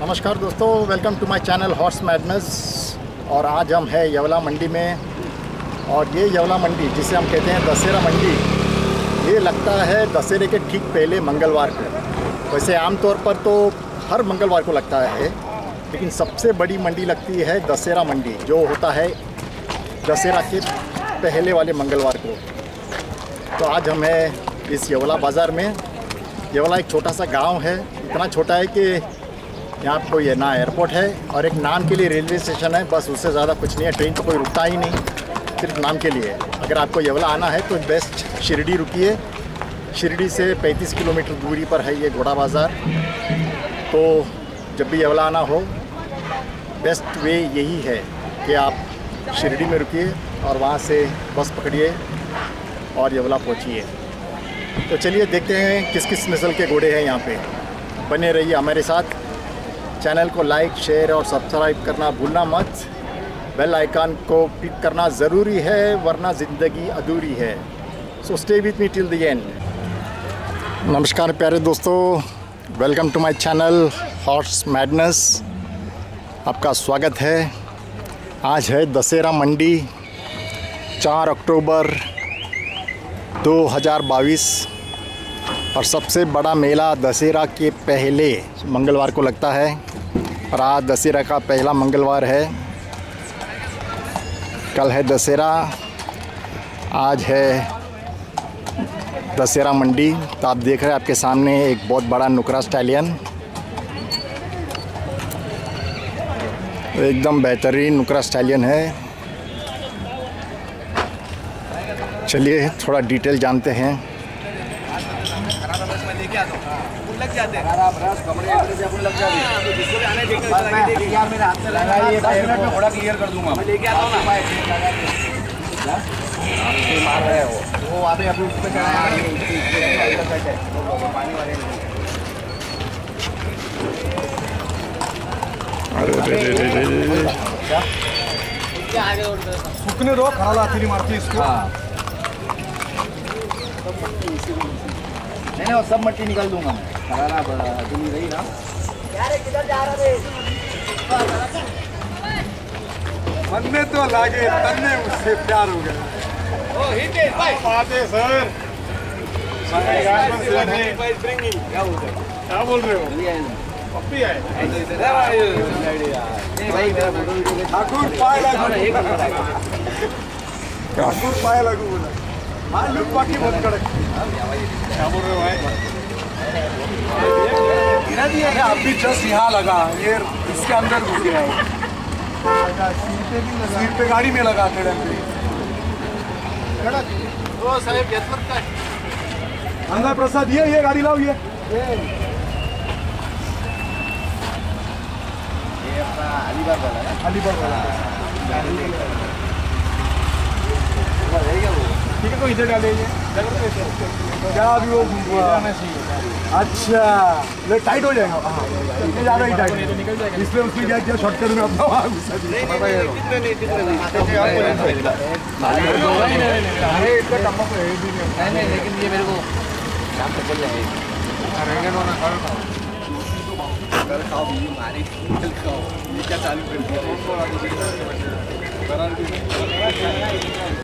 नमस्कार दोस्तों, welcome to my channel horse madness. और आज हम हैं येवला मंडी में। और ये येवला मंडी जिसे हम कहते हैं दशहरा मंडी, ये लगता है दशहरे के ठीक पहले मंगलवार को। वैसे आमतौर पर तो हर मंगलवार को लगता है, लेकिन सबसे बड़ी मंडी लगती है दशहरा मंडी, जो होता है दशहरा के पहले वाले मंगलवार को। तो आज हम हैं इस येवला बाज़ार में। येवला एक छोटा सा गाँव है, इतना छोटा है कि यहाँ पर ये ना एयरपोर्ट है और एक नाम के लिए रेलवे स्टेशन है, बस उससे ज़्यादा कुछ नहीं है। ट्रेन तो कोई रुकता ही नहीं, सिर्फ नाम के लिए। अगर आपको येवला आना है तो बेस्ट शिरडी रुकिए। शिरडी से 35 किलोमीटर दूरी पर है ये घोड़ा बाज़ार। तो जब भी येवला आना हो, बेस्ट वे यही है कि आप शिरडी में रुकिए और वहाँ से बस पकड़िए और येवला पहुँचिए। तो चलिए देखते हैं किस किस नस्ल के घोड़े हैं यहाँ पे। बने रहिए हमारे साथ। चैनल को लाइक, शेयर और सब्सक्राइब करना भूलना मत। बेल आइकन को क्लिक करना ज़रूरी है, वरना ज़िंदगी अधूरी है। So stay with me till the end. नमस्कार प्यारे दोस्तों, welcome to my channel horse madness. आपका स्वागत है। आज है दशहरा मंडी, 4 अक्टूबर 2022। और सबसे बड़ा मेला दशहरा के पहले मंगलवार को लगता है और आज दशहरा का पहला मंगलवार है। कल है दशहरा, आज है दशहरा मंडी। तो आप देख रहे हैं आपके सामने एक बहुत बड़ा नुकरा स्टैलियन, एकदम बेहतरीन नुकरा स्टैलियन है। चलिए थोड़ा डिटेल जानते हैं। सूखने दो, खड़ा आती नहीं मारती इसको। नहीं, वो सब मट्टी निकाल दूंगा मैं। खरारा जमी रही ना यार, किधर जा रहा है? मन में तो लागे तन में उससे प्यार हो गया। ओ हिते भाई पाते सर, क्या बोल रहे हो? पप्पी है भाई मेरा फोटो। ठाकुर पाए लागू बोला। हाँ लुक बाकी बहुत कड़क। क्या बोल रहे हो भाई? गिरा दिया है। आप भी जस्ट यहाँ लगा, ये इसके अंदर घुस गया है। सीट पे गाड़ी में लगा थे कड़क। ओ साहेब का अंदर प्रसाद, ये गाड़ी लाओ। ये अलीबाग वाला, अलीबाग वाला ठीक है। तो इधर डाले क्या अभी वो अच्छा ये टाइट हो जाएगा। इतने ज़्यादा ही टाइट, इसलिए उसकी क्या शॉर्टकट में अपना। लेकिन ये मेरे को चालू कर दिया।